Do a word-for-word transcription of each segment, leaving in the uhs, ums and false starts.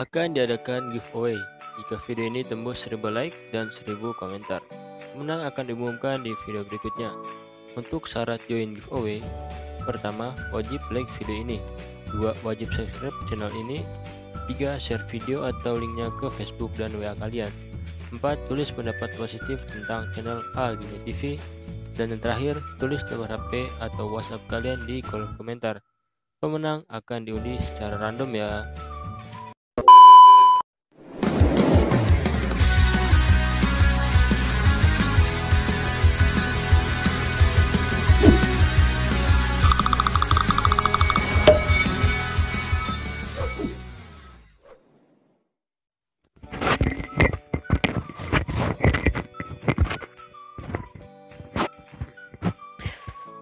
akan diadakan giveaway. Jika video ini tembus seribu like dan seribu komentar, pemenang akan diumumkan di video berikutnya. Untuk syarat join giveaway, pertama, wajib like video ini, dua, wajib subscribe channel ini, tiga, share video atau linknya ke Facebook dan W A kalian, empat, tulis pendapat positif tentang channel Aldine T V, dan yang terakhir, tulis nomor H P atau WhatsApp kalian di kolom komentar. Pemenang akan diundi secara random ya.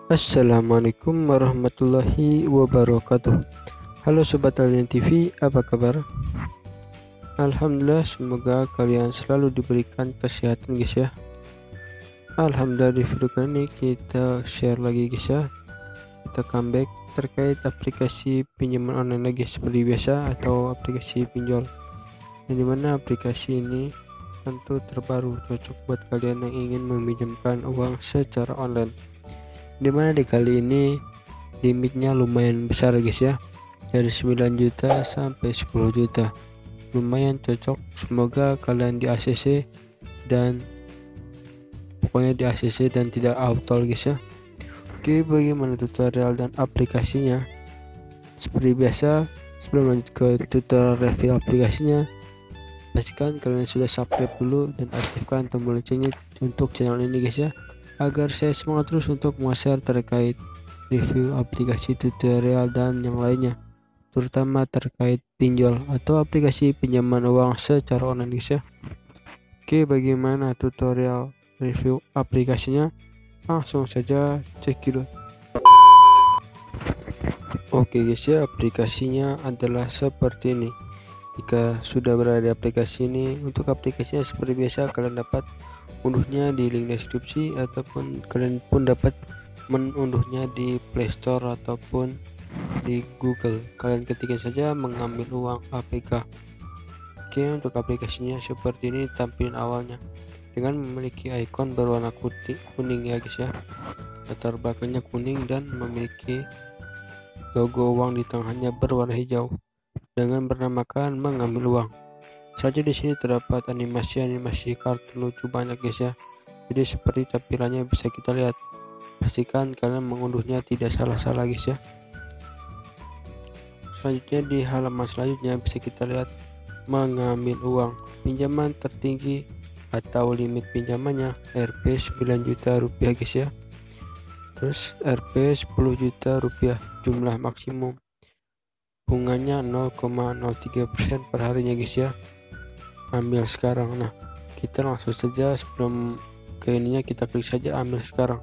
Assalamualaikum warahmatullahi wabarakatuh. Halo sobat Aldine T V, apa kabar? Alhamdulillah, semoga kalian selalu diberikan kesehatan guys ya. Alhamdulillah, di video kali ini kita share lagi guys ya. Kita comeback terkait aplikasi pinjaman online lagi seperti biasa, atau aplikasi pinjol, yang dimana aplikasi ini tentu terbaru, cocok buat kalian yang ingin meminjamkan uang secara online, dimana di kali ini limitnya lumayan besar guys ya, dari sembilan juta sampai sepuluh juta. Lumayan cocok, semoga kalian di A C C dan pokoknya di A C C dan tidak auto guys ya. Oke, bagaimana tutorial dan aplikasinya? Seperti biasa, sebelum lanjut ke tutorial review aplikasinya, pastikan kalian sudah subscribe dulu dan aktifkan tombol loncengnya untuk channel ini guys ya, agar saya semangat terus untuk nge-share terkait review aplikasi, tutorial, dan yang lainnya, terutama terkait pinjol atau aplikasi pinjaman uang secara online guys ya. Oke, bagaimana tutorial review aplikasinya? Langsung saja cekidot. Oke guys ya, aplikasinya adalah seperti ini. Jika sudah berada di aplikasi ini, untuk aplikasinya seperti biasa kalian dapat unduhnya di link deskripsi, ataupun kalian pun dapat mengunduhnya di Play Store ataupun di Google. Kalian ketikkan saja mengambil uang A P K. Oke, untuk aplikasinya seperti ini tampilan awalnya, dengan memiliki ikon berwarna kuning ya guys ya, latar belakangnya kuning dan memiliki logo uang di tengahnya berwarna hijau dengan bernamakan mengambil uang. Saja di sini terdapat animasi-animasi kartun lucu banyak guys ya. Jadi seperti tampilannya bisa kita lihat. Pastikan kalian mengunduhnya tidak salah-salah guys ya. Selanjutnya di halaman selanjutnya bisa kita lihat mengambil uang, pinjaman tertinggi atau limit pinjamannya R P sembilan juta rupiah guys ya. Terus R P sepuluh juta rupiah jumlah maksimum. Bunganya nol koma nol tiga persen per harinya guys ya. Ambil sekarang. Nah, kita langsung saja sebelum ke ininya kita klik saja ambil sekarang.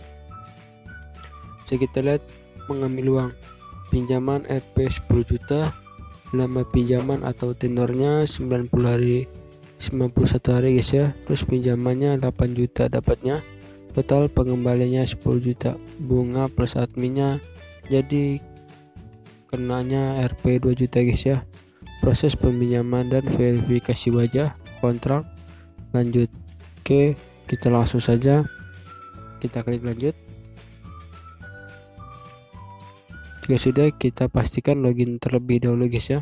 Bisa kita lihat mengambil uang, pinjaman R P sepuluh juta, lama pinjaman atau tenornya sembilan puluh hari sembilan puluh satu hari guys ya. Terus pinjamannya delapan juta dapatnya, total pengembaliannya sepuluh juta, bunga plus adminnya jadi kenanya R P dua juta guys ya. Proses peminjaman dan verifikasi wajah, kontrak, lanjut. Oke, kita langsung saja kita klik lanjut. Jika sudah, kita pastikan login terlebih dahulu guys ya.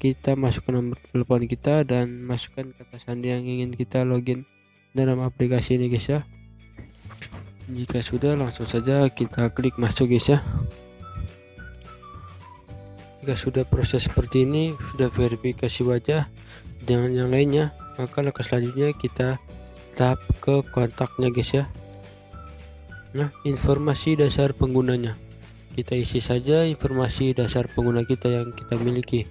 Kita masukkan nomor telepon kita dan masukkan kata sandi yang ingin kita login dalam aplikasi ini guys ya. Jika sudah, langsung saja kita klik masuk guys ya. Jika sudah proses seperti ini, sudah verifikasi wajah dengan yang lainnya, maka langkah selanjutnya kita tap ke kontaknya guys ya. Nah, informasi dasar penggunanya, kita isi saja informasi dasar pengguna kita yang kita miliki,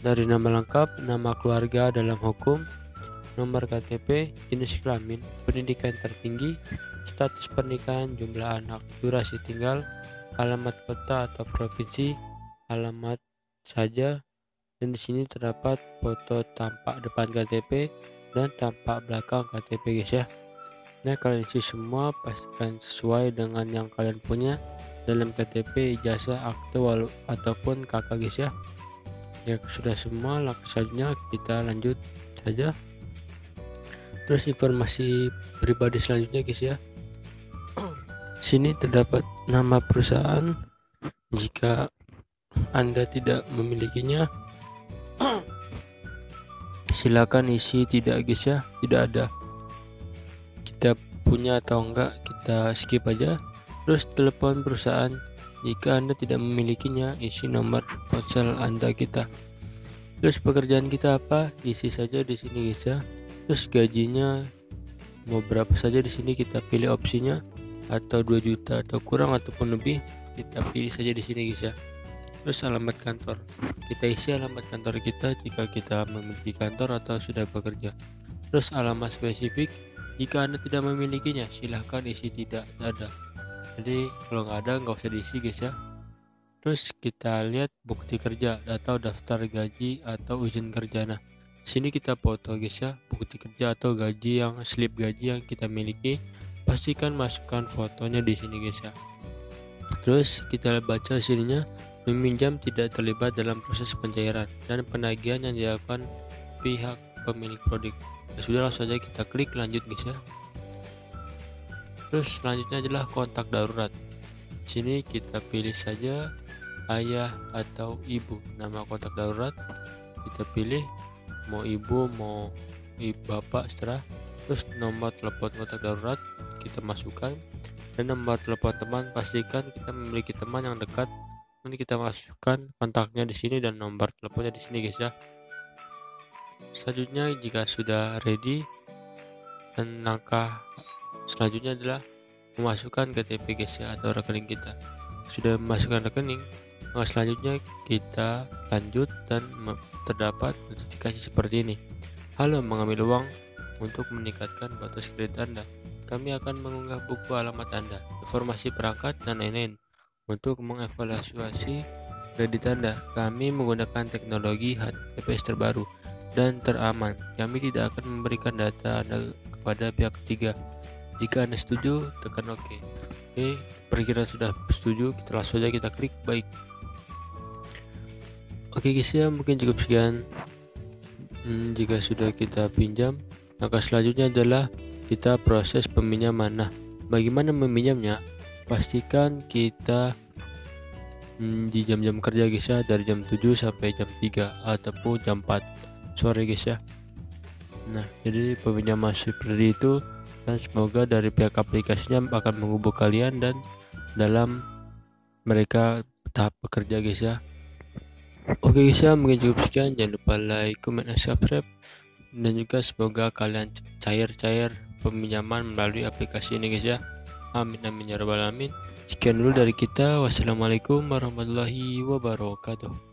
dari nama lengkap, nama keluarga dalam hukum, nomor K T P, jenis kelamin, pendidikan tertinggi, status pernikahan, jumlah anak, durasi tinggal, alamat kota atau provinsi, alamat saja, dan di sini terdapat foto tampak depan K T P dan tampak belakang K T P guys ya. Nah, kalian isi semua, pastikan sesuai dengan yang kalian punya dalam K T P, ijazah, akte, walau ataupun K K guys ya. ya sudah semua, langkah selanjutnya kita lanjut saja. Terus informasi pribadi selanjutnya guys ya, sini terdapat nama perusahaan jika Anda tidak memilikinya. Silakan isi tidak guys ya, tidak ada kita punya atau enggak, kita skip aja. Terus telepon perusahaan jika Anda tidak memilikinya, isi nomor ponsel Anda kita. Terus pekerjaan kita apa, isi saja di sini guys ya. Terus gajinya mau berapa saja di sini, kita pilih opsinya atau dua juta atau kurang ataupun lebih, kita pilih saja di sini guys ya. Terus alamat kantor, kita isi alamat kantor kita jika kita memiliki kantor atau sudah bekerja. Terus alamat spesifik jika Anda tidak memilikinya, silahkan isi tidak ada. Jadi kalau nggak ada nggak usah diisi guys ya. Terus kita lihat bukti kerja atau daftar gaji atau izin kerja. Nah sini kita foto guys ya, bukti kerja atau gaji yang slip gaji yang kita miliki, pastikan masukkan fotonya di sini guys ya. Terus kita baca sininya, meminjam tidak terlibat dalam proses pencairan dan penagihan yang dilakukan pihak pemilik produk. Nah, sudah langsung saja kita klik lanjut guys ya. Terus selanjutnya adalah kontak darurat. Sini kita pilih saja ayah atau ibu, nama kontak darurat kita pilih mau ibu mau ibu, bapak setelah. Terus nomor telepon kontak darurat kita masukkan, dan nomor telepon teman, pastikan kita memiliki teman yang dekat. Nanti kita masukkan kontaknya di sini dan nomor teleponnya di sini guys ya. Selanjutnya jika sudah ready, dan langkah selanjutnya adalah memasukkan K T P guys ya, atau rekening kita. Sudah memasukkan rekening, langkah selanjutnya kita lanjut dan terdapat notifikasi seperti ini. Halo, mengambil uang untuk meningkatkan batas kredit Anda. Kami akan mengunggah buku alamat Anda, informasi perangkat dan lain-lain. Untuk mengevaluasi kredit Anda, kami menggunakan teknologi H T T P S terbaru dan teraman. Kami tidak akan memberikan data Anda kepada pihak ketiga. Jika Anda setuju, tekan OK. Oke, perkiraan sudah setuju, kita langsung saja kita klik baik. Oke guys ya, mungkin cukup sekian. Hmm, jika sudah kita pinjam, maka selanjutnya adalah kita proses peminjaman. Nah, bagaimana meminjamnya? Pastikan kita hmm, di jam-jam kerja guys ya, dari jam tujuh sampai jam tiga ataupun jam empat sore guys ya. Nah, jadi peminjaman seperti itu, dan semoga dari pihak aplikasinya akan menghubungi kalian dan dalam mereka tahap bekerja guys ya. Oke guys ya, mungkin cukup sekian. Jangan lupa like, comment, dan subscribe. Dan juga semoga kalian cair-cair peminjaman melalui aplikasi ini guys ya. Amin amin ya rabbal alamin. Sekian dulu dari kita. Wassalamualaikum warahmatullahi wabarakatuh.